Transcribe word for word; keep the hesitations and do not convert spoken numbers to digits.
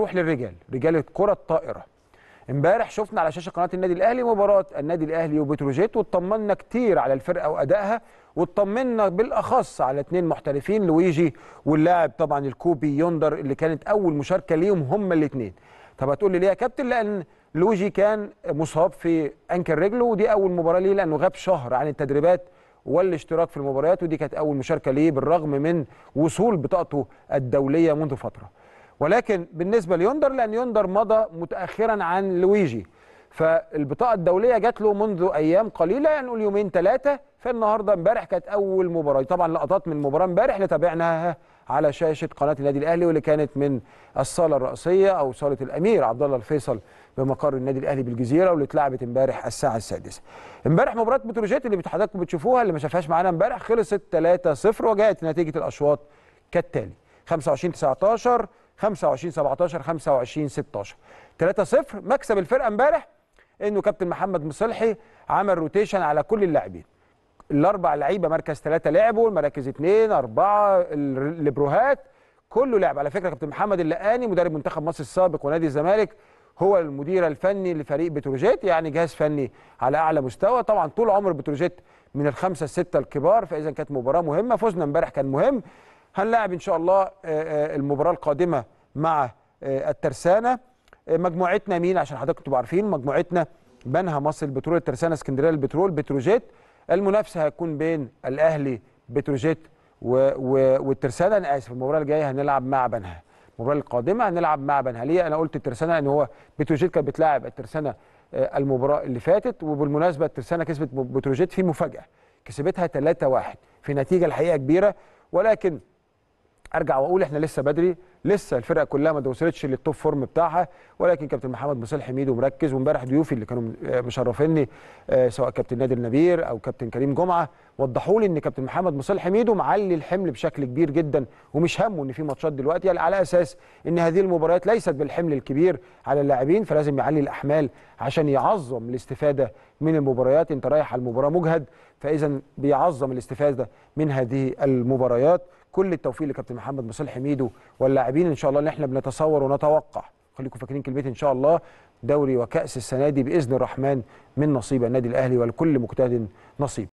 نروح للرجال، رجال الكره الطائره. امبارح شفنا على شاشه قناه النادي الاهلي مباراه النادي الاهلي وبتروجيت، واطمنا كتير على الفرقه وادائها، واطمنا بالاخص على اثنين محترفين، لويجي واللاعب طبعا الكوبي يوندر اللي كانت اول مشاركه ليهم هما الاثنين. طب هتقول لي ليه يا كابتن؟ لان لويجي كان مصاب في انكل رجله، ودي اول مباراه ليه لانه غاب شهر عن التدريبات والاشتراك في المباريات، ودي كانت اول مشاركه ليه بالرغم من وصول بطاقته الدوليه منذ فتره. ولكن بالنسبه ليوندر، لان يوندر مضى متاخرا عن لويجي، فالبطاقه الدوليه جات له منذ ايام قليله، يعني نقول يومين ثلاثه، فالنهارده امبارح كانت اول مباراه. طبعا لقطات من مباراه امبارح اللي تابعناها على شاشه قناه النادي الاهلي، واللي كانت من الصاله الرئيسيه او صاله الامير عبد الله الفيصل بمقر النادي الاهلي بالجزيره، واللي اتلعبت امبارح الساعه السادسه. امبارح مباراه بتروجيت اللي حضراتكم بتشوفوها، اللي ما شافهاش معانا امبارح، خلصت ثلاثة صفر، وجاءت نتيجه الاشواط كالتالي: خمسة وعشرين تسعتاشر، خمسة وعشرين سبعتاشر، خمسة وعشرين ستاشر. ثلاثة صفر. مكسب الفرقه امبارح انه كابتن محمد مصلحي عمل روتيشن على كل اللاعبين. الاربع لعيبه مركز ثلاثه لعبوا، المراكز اثنين، اربعه، البروهات، كله لعب. على فكره كابتن محمد اللقاني مدرب منتخب مصر السابق ونادي الزمالك هو المدير الفني لفريق بتروجيت، يعني جهاز فني على اعلى مستوى. طبعا طول عمر بتروجيت من الخمسه السته الكبار، فاذا كانت مباراه مهمه، فوزنا امبارح كان مهم. هنلاعب ان شاء الله المباراه القادمه مع الترسانه. مجموعتنا مين عشان حضراتكم تبقوا عارفين؟ مجموعتنا بنها، مصر البترول، الترسانه، اسكندريه البترول، بتروجيت. المنافسه هتكون بين الاهلي، بتروجيت و... و... والترسانه. انا اسف، المباراه الجايه هنلعب مع بنها، المباراه القادمه هنلعب مع بنها. ليه انا قلت الترسانه؟ ان هو بتروجيت كانت بتلاعب الترسانه المباراه اللي فاتت، وبالمناسبه الترسانه كسبت بتروجيت في مفاجاه، كسبتها ثلاثة واحد في نتيجه الحقيقه كبيره. ولكن ارجع واقول احنا لسه بدري، لسه الفرقه كلها ما وصلتش للتوب فورم بتاعها، ولكن كابتن محمد مصالح حميد ومركز. وامبارح ضيوفي اللي كانوا مشرفيني سواء كابتن نادر نبير او كابتن كريم جمعه وضحوا لي ان كابتن محمد مصالح حميد معلي الحمل بشكل كبير جدا، ومش همه ان في ماتشات دلوقتي، يعني على اساس ان هذه المباريات ليست بالحمل الكبير على اللاعبين، فلازم يعلي الاحمال عشان يعظم الاستفاده من المباريات. انت رايح على المباراه مجهد، فاذا بيعظم الاستفاده من هذه المباريات. كل التوفيق لكابتن محمد مصالح حميد واللاعبين ان شاء الله. ان احنا بنتصور ونتوقع، خليكم فاكرين كلمتي ان شاء الله، دوري وكأس السنه دي باذن الرحمن من نصيب النادي الاهلي، ولكل مجتهد نصيب.